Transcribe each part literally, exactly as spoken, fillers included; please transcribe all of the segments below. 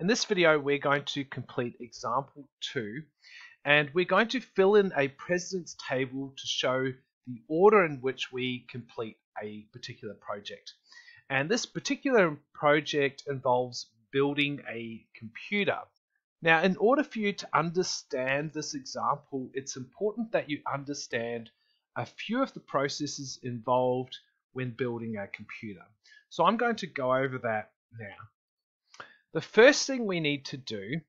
In this video, we're going to complete example two, and we're going to fill in a precedence table to show the order in which we complete a particular project. And this particular project involves building a computer. Now, in order for you to understand this example, it's important that you understand a few of the processes involved when building a computer. So I'm going to go over that now. The first thing we need to do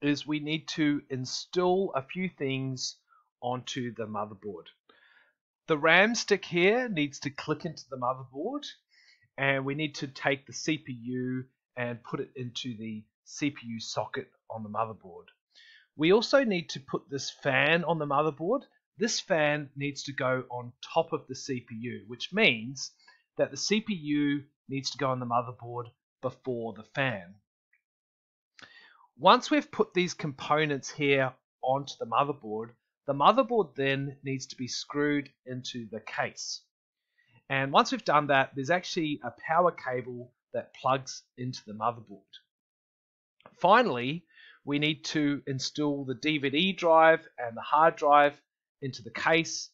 is we need to install a few things onto the motherboard. The RAM stick here needs to click into the motherboard, and we need to take the C P U and put it into the C P U socket on the motherboard. We also need to put this fan on the motherboard. This fan needs to go on top of the C P U, which means that the C P U needs to go on the motherboard before the fan. Once we've put these components here onto the motherboard, the motherboard then needs to be screwed into the case. And once we've done that, there's actually a power cable that plugs into the motherboard. Finally, we need to install the D V D drive and the hard drive into the case.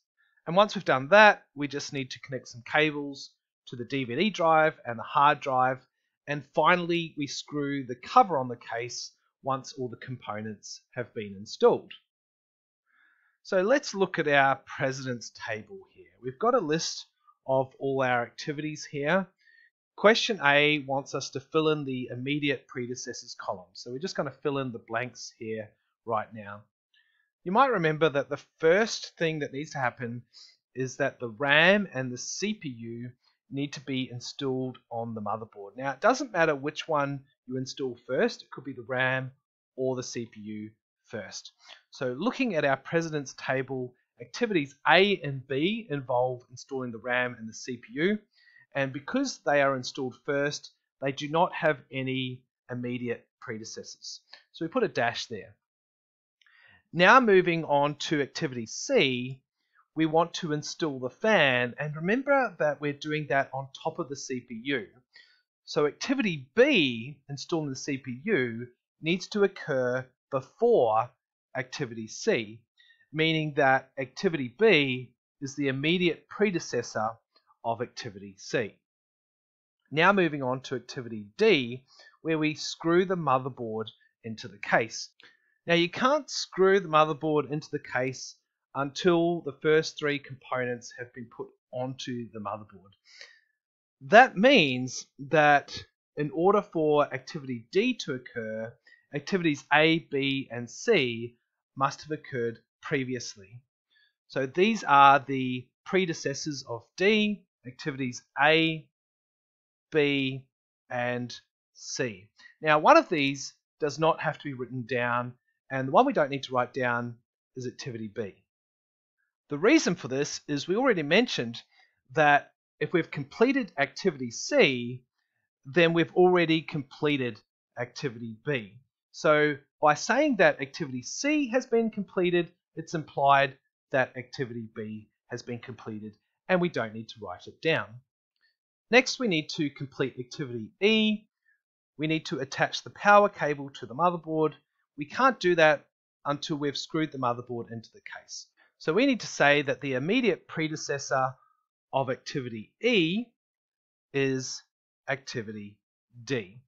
And once we've done that, we just need to connect some cables to the D V D drive and the hard drive. And finally, we screw the cover on the case once all the components have been installed. So let's look at our precedence table here. We've got a list of all our activities here. Question A wants us to fill in the immediate predecessors column. So we're just going to fill in the blanks here right now. You might remember that the first thing that needs to happen is that the RAM and the C P U need to be installed on the motherboard. Now, it doesn't matter which one you install first. It could be the RAM or the C P U first. So looking at our precedence table, activities A and B involve installing the RAM and the C P U. And because they are installed first, they do not have any immediate predecessors. So we put a dash there. Now moving on to activity C, we want to install the fan. And remember that we're doing that on top of the C P U. So activity B, installing the C P U, needs to occur before activity C, meaning that activity B is the immediate predecessor of activity C. Now moving on to activity D, where we screw the motherboard into the case. Now you can't screw the motherboard into the case until the first three components have been put onto the motherboard. That means that in order for activity D to occur, activities A, B, and C must have occurred previously. So these are the predecessors of D, activities A, B, and C. Now, one of these does not have to be written down, and the one we don't need to write down is activity B. The reason for this is we already mentioned that if we've completed activity C, then we've already completed activity B. So by saying that activity C has been completed, it's implied that activity B has been completed, and we don't need to write it down. Next, we need to complete activity E. We need to attach the power cable to the motherboard. We can't do that until we've screwed the motherboard into the case. So we need to say that the immediate predecessor of activity E is activity D.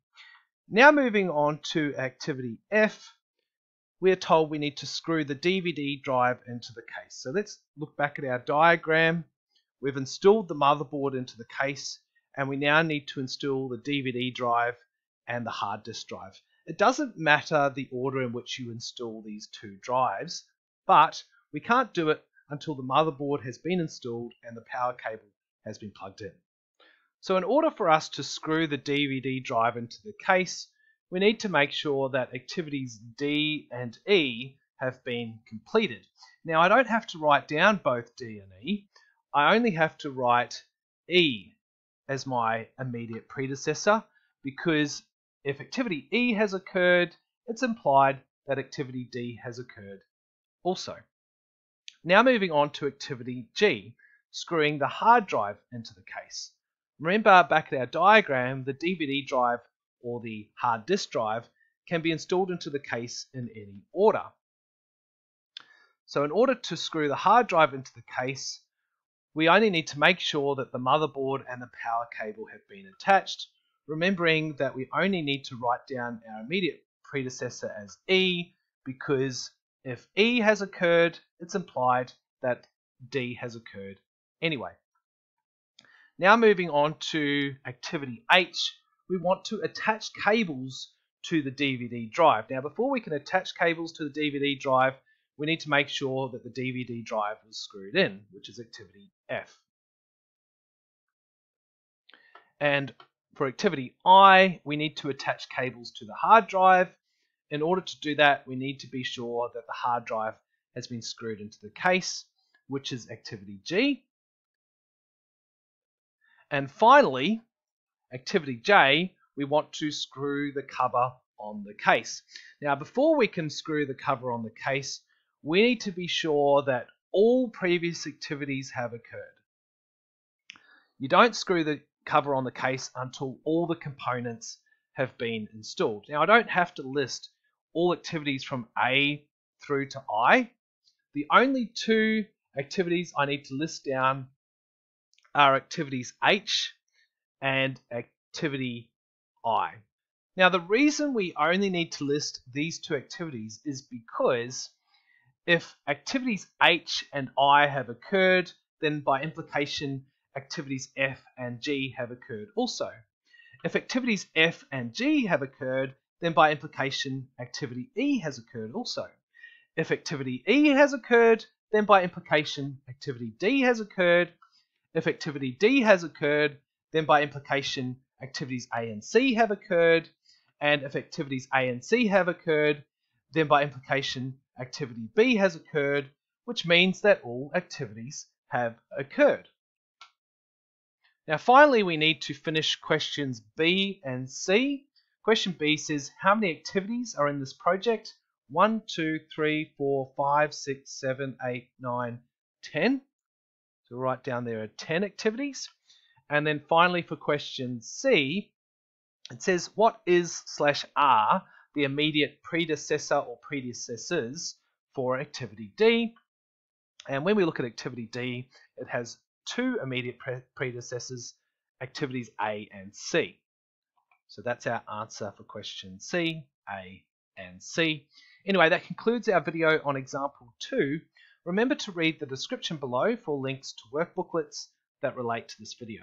Now moving on to activity F, we are told we need to screw the D V D drive into the case. So let's look back at our diagram. We've installed the motherboard into the case, and we now need to install the D V D drive and the hard disk drive. It doesn't matter the order in which you install these two drives, but we can't do it until the motherboard has been installed and the power cable has been plugged in. So in order for us to screw the D V D drive into the case, we need to make sure that activities D and E have been completed. Now, I don't have to write down both D and E. I only have to write E as my immediate predecessor, because if activity E has occurred, it's implied that activity D has occurred also. Now moving on to activity G, screwing the hard drive into the case. Remember back at our diagram, the D V D drive or the hard disk drive can be installed into the case in any order. So in order to screw the hard drive into the case, we only need to make sure that the motherboard and the power cable have been attached, remembering that we only need to write down our immediate predecessor as E, because if E has occurred, it's implied that D has occurred anyway. Now moving on to activity H, we want to attach cables to the D V D drive. Now before we can attach cables to the D V D drive, we need to make sure that the D V D drive was screwed in, which is activity F. And for activity I, we need to attach cables to the hard drive. In order to do that, we need to be sure that the hard drive has been screwed into the case, which is activity G. And finally, activity J, we want to screw the cover on the case. Now, before we can screw the cover on the case, we need to be sure that all previous activities have occurred. You don't screw the cover on the case until all the components have been installed. Now, I don't have to list all activities from A through to I. The only two activities I need to list down are activities H and activity I. Now, the reason we only need to list these two activities is because if activities H and I have occurred, then by implication, activities F and G have occurred also. If activities F and G have occurred, then by implication, activity E has occurred also. If activity E has occurred, then by implication, activity D has occurred. If activity D has occurred, then by implication, activities A and C have occurred. And if activities A and C have occurred, then by implication, activity B has occurred, which means that all activities have occurred. Now finally, we need to finish questions B and C. Question B says, how many activities are in this project? one, two, three, four, five, six, seven, eight, nine, ten. So write down there are ten activities. And then finally for question C, it says, what is slash R the immediate predecessor or predecessors for activity D? And when we look at activity D, it has two immediate pre predecessors, activities A and C. So that's our answer for question C, A and C. Anyway, that concludes our video on example two. Remember to read the description below for links to workbooklets that relate to this video.